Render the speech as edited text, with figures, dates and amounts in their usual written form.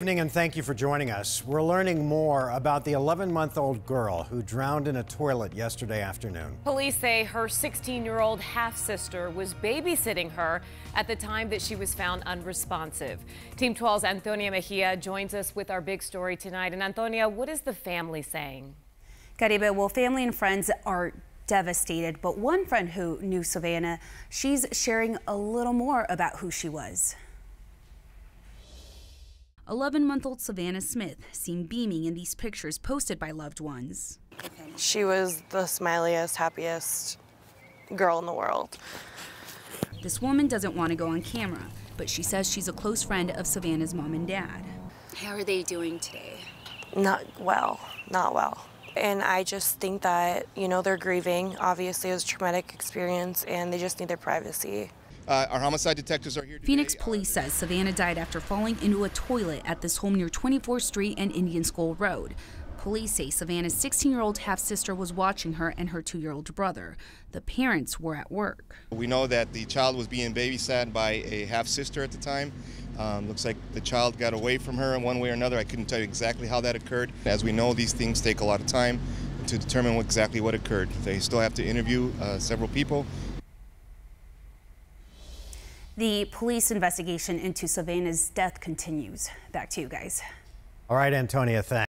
Good evening and thank you for joining us. We're learning more about the 11-month-old girl who drowned in a toilet yesterday afternoon. Police say her 16-year-old half-sister was babysitting her at the time that she was found unresponsive. Team 12's Antonia Mejia joins us with our big story tonight. And Antonia, what is the family saying? Caribe, well, family and friends are devastated, but one friend who knew Savannah, she's sharing a little more about who she was. 11-month-old Savannah Smith seemed beaming in these pictures posted by loved ones. She was the smiliest, happiest girl in the world. This woman doesn't want to go on camera, but she says she's a close friend of Savannah's mom and dad. How are they doing today? Not well, not well. And I just think that, you know, they're grieving. Obviously, it was a traumatic experience, and they just need their privacy. Our homicide detectives are here today. Phoenix police says Savannah died after falling into a toilet at this home near 24th Street and Indian School Road. Police say Savannah's 16-year-old half-sister was watching her and her 2-year-old brother. The parents were at work. We know that the child was being babysat by a half-sister at the time. Looks like the child got away from her in one way or another. I couldn't tell you exactly how that occurred. As we know, these things take a lot of time to determine exactly what occurred. They still have to interview several people. The police investigation into Savannah's death continues. Back to you guys. All right, Antonia, thanks.